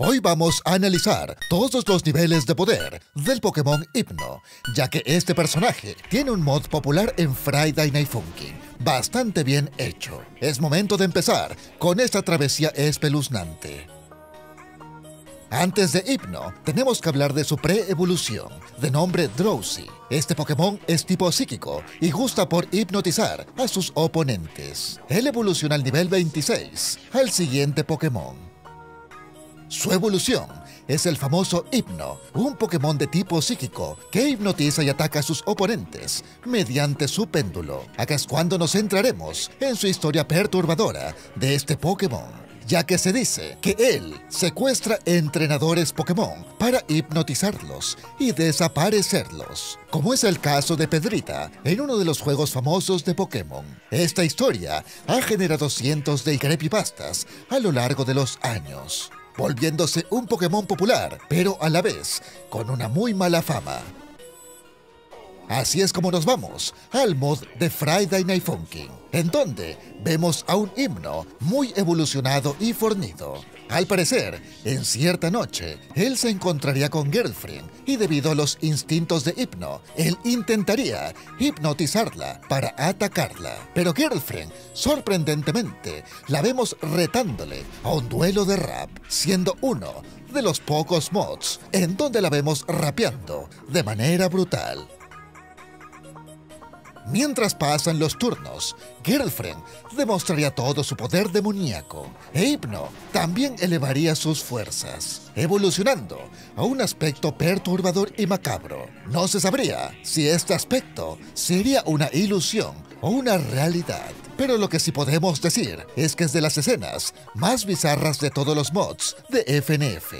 Hoy vamos a analizar todos los niveles de poder del Pokémon Hipno, ya que este personaje tiene un mod popular en Friday Night Funkin, bastante bien hecho. Es momento de empezar con esta travesía espeluznante. Antes de Hipno, tenemos que hablar de su pre-evolución, de nombre Drowsy. Este Pokémon es tipo psíquico y gusta por hipnotizar a sus oponentes. Él evoluciona al nivel 26, al siguiente Pokémon. Su evolución es el famoso Hipno, un Pokémon de tipo psíquico que hipnotiza y ataca a sus oponentes mediante su péndulo. Acá es cuando nos centraremos en su historia perturbadora de este Pokémon, ya que se dice que él secuestra entrenadores Pokémon para hipnotizarlos y desaparecerlos, como es el caso de Pedrita en uno de los juegos famosos de Pokémon. Esta historia ha generado cientos de creepypastas a lo largo de los años, volviéndose un Pokémon popular, pero a la vez con una muy mala fama. Así es como nos vamos al mod de Friday Night Funkin', en donde vemos a un Hipno muy evolucionado y fornido. Al parecer, en cierta noche, él se encontraría con Girlfriend y debido a los instintos de Hipno, él intentaría hipnotizarla para atacarla. Pero Girlfriend, sorprendentemente, la vemos retándole a un duelo de rap, siendo uno de los pocos mods en donde la vemos rapeando de manera brutal. Mientras pasan los turnos, Girlfriend demostraría todo su poder demoníaco e Hipno también elevaría sus fuerzas, evolucionando a un aspecto perturbador y macabro. No se sabría si este aspecto sería una ilusión o una realidad, pero lo que sí podemos decir es que es de las escenas más bizarras de todos los mods de FNF.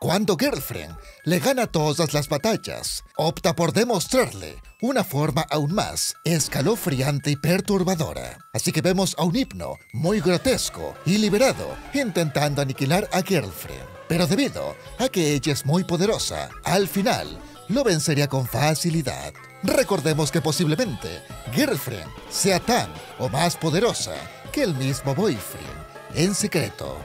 Cuando Girlfriend le gana todas las batallas, opta por demostrarle una forma aún más escalofriante y perturbadora. Así que vemos a un Hipno muy grotesco y liberado intentando aniquilar a Girlfriend. Pero debido a que ella es muy poderosa, al final lo vencería con facilidad. Recordemos que posiblemente Girlfriend sea tan o más poderosa que el mismo Boyfriend en secreto.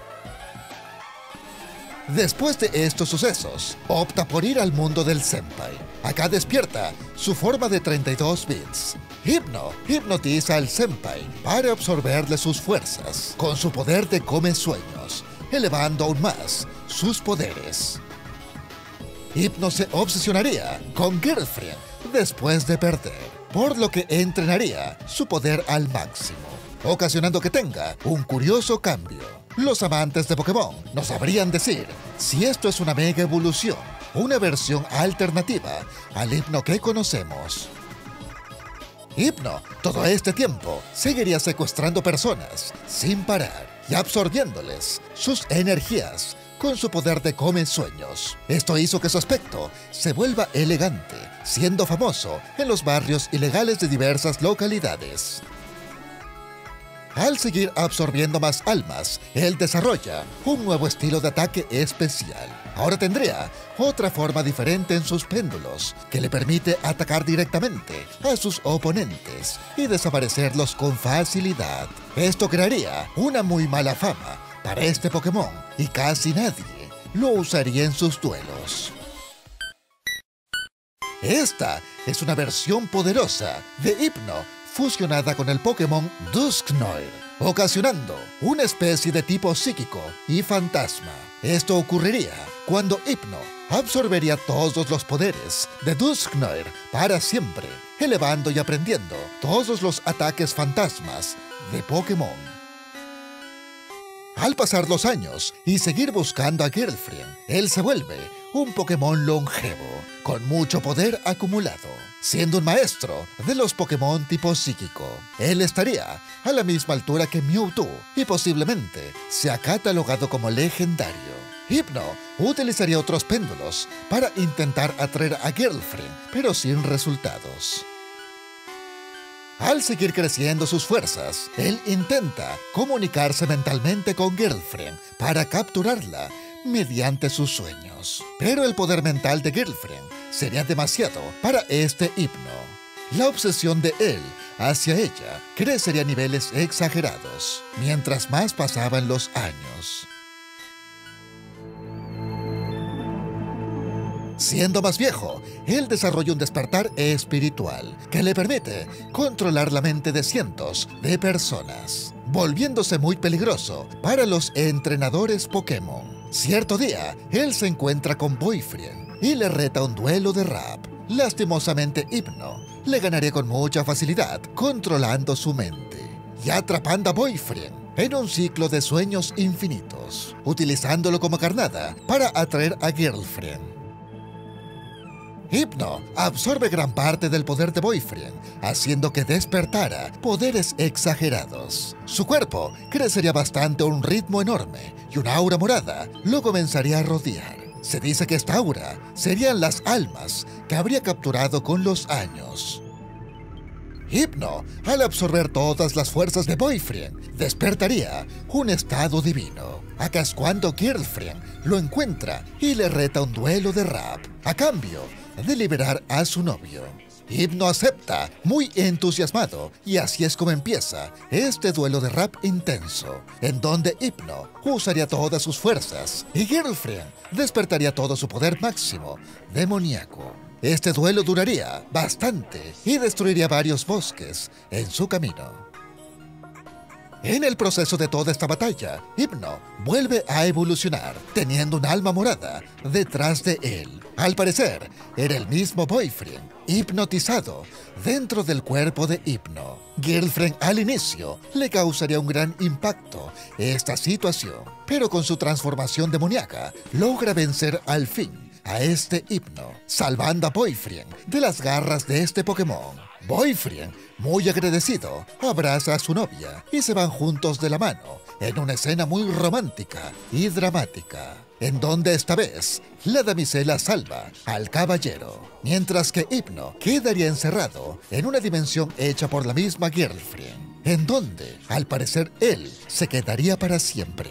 Después de estos sucesos, opta por ir al mundo del Senpai. Acá despierta su forma de 32 bits. Hipno hipnotiza al Senpai para absorberle sus fuerzas con su poder de come sueños, elevando aún más sus poderes. Hipno se obsesionaría con Girlfriend después de perder, por lo que entrenaría su poder al máximo, ocasionando que tenga un curioso cambio. Los amantes de Pokémon nos sabrían decir si esto es una mega evolución, una versión alternativa al Hipno que conocemos. Hipno, todo este tiempo, seguiría secuestrando personas sin parar y absorbiéndoles sus energías con su poder de come sueños. Esto hizo que su aspecto se vuelva elegante, siendo famoso en los barrios ilegales de diversas localidades. Al seguir absorbiendo más almas, él desarrolla un nuevo estilo de ataque especial. Ahora tendría otra forma diferente en sus péndulos, que le permite atacar directamente a sus oponentes y desaparecerlos con facilidad. Esto crearía una muy mala fama para este Pokémon y casi nadie lo usaría en sus duelos. Esta es una versión poderosa de Hipno fusionada con el Pokémon Dusknoir, ocasionando una especie de tipo psíquico y fantasma. Esto ocurriría cuando Hipno absorbería todos los poderes de Dusknoir para siempre, elevando y aprendiendo todos los ataques fantasmas de Pokémon. Al pasar los años y seguir buscando a Girlfriend, él se vuelve un Pokémon longevo, con mucho poder acumulado, siendo un maestro de los Pokémon tipo psíquico. Él estaría a la misma altura que Mewtwo y posiblemente sea catalogado como legendario. Hipno utilizaría otros péndulos para intentar atraer a Girlfriend, pero sin resultados. Al seguir creciendo sus fuerzas, él intenta comunicarse mentalmente con Girlfriend para capturarla mediante sus sueños. Pero el poder mental de Girlfriend sería demasiado para este Hipno. La obsesión de él hacia ella crecería a niveles exagerados mientras más pasaban los años. Siendo más viejo, él desarrolla un despertar espiritual que le permite controlar la mente de cientos de personas, volviéndose muy peligroso para los entrenadores Pokémon. Cierto día, él se encuentra con Boyfriend y le reta un duelo de rap. Lastimosamente, Hypno le ganaría con mucha facilidad, controlando su mente y atrapando a Boyfriend en un ciclo de sueños infinitos, utilizándolo como carnada para atraer a Girlfriend. Hypno absorbe gran parte del poder de Boyfriend, haciendo que despertara poderes exagerados. Su cuerpo crecería bastante a un ritmo enorme y una aura morada lo comenzaría a rodear. Se dice que esta aura serían las almas que habría capturado con los años. Hypno, al absorber todas las fuerzas de Boyfriend, despertaría un estado divino. Acá es cuando Girlfriend lo encuentra y le reta un duelo de rap, a cambio de liberar a su novio. Hypno acepta, muy entusiasmado, y así es como empieza este duelo de rap intenso, en donde Hypno usaría todas sus fuerzas y Girlfriend despertaría todo su poder máximo demoníaco. Este duelo duraría bastante y destruiría varios bosques en su camino. En el proceso de toda esta batalla, Hypno vuelve a evolucionar, teniendo un alma morada detrás de él. Al parecer, era el mismo Boyfriend, hipnotizado dentro del cuerpo de Hypno. Girlfriend al inicio le causaría un gran impacto esta situación, pero con su transformación demoníaca logra vencer al fin a este Hypno, salvando a Boyfriend de las garras de este Pokémon. Boyfriend, muy agradecido, abraza a su novia y se van juntos de la mano en una escena muy romántica y dramática, en donde esta vez la damisela salva al caballero, mientras que Hypno quedaría encerrado en una dimensión hecha por la misma Girlfriend, en donde, al parecer, él se quedaría para siempre.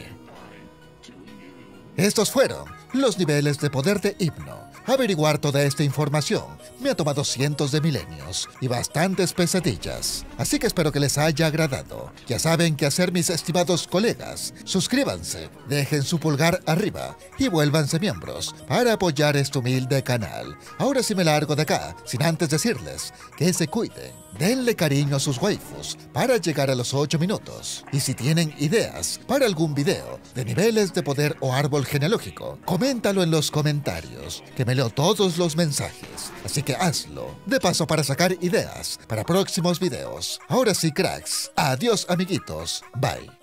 Estos fueron los niveles de poder de Hypno. Averiguar toda esta información me ha tomado cientos de milenios y bastantes pesadillas, así que espero que les haya agradado. Ya saben qué hacer, mis estimados colegas. Suscríbanse, dejen su pulgar arriba y vuélvanse miembros para apoyar este humilde canal. Ahora sí me largo de acá, sin antes decirles que se cuiden. Denle cariño a sus waifus para llegar a los 8 minutos. Y si tienen ideas para algún video de niveles de poder o árbol genealógico, coméntalo en los comentarios, que me leo todos los mensajes. Así que hazlo, de paso, para sacar ideas para próximos videos. Ahora sí, cracks. Adiós, amiguitos. Bye.